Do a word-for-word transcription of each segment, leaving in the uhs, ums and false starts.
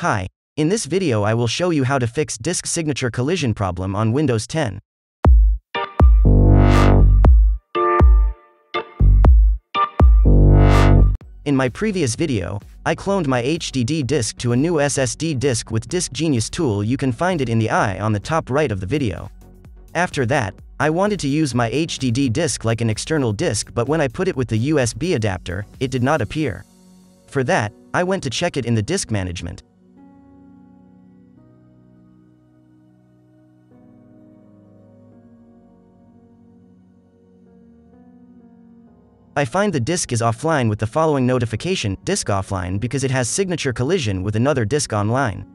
Hi, in this video I will show you how to fix disk signature collision problem on Windows ten. In my previous video, I cloned my H D D disk to a new S S D disk with Disk Genius tool. You can find it in the eye on the top right of the video. After that, I wanted to use my H D D disk like an external disk, but when I put it with the U S B adapter, it did not appear. For that, I went to check it in the disk management. I find the disk is offline with the following notification, disk offline because it has signature collision with another disk online.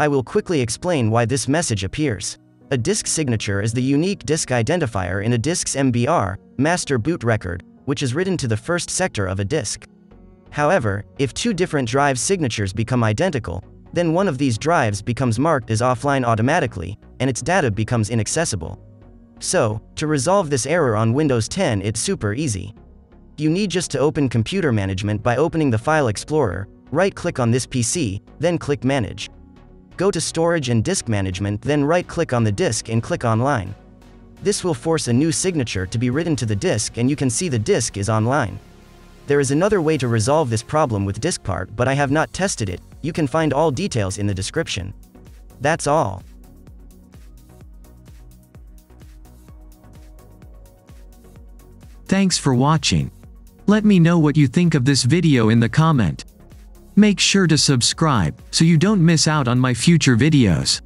I will quickly explain why this message appears. A disk signature is the unique disk identifier in a disk's M B R, master boot record, which is written to the first sector of a disk. However, if two different drive signatures become identical, then one of these drives becomes marked as offline automatically, and its data becomes inaccessible. So, to resolve this error on Windows ten, it's super easy. You need just to open Computer Management by opening the File Explorer, right-click on this P C, then click Manage. Go to Storage and Disk Management, then right-click on the disk and click Online. This will force a new signature to be written to the disk, and you can see the disk is online. There is another way to resolve this problem with diskpart, but I have not tested it. You can find all details in the description. That's all. Thanks for watching. Let me know what you think of this video in the comment. Make sure to subscribe, so you don't miss out on my future videos.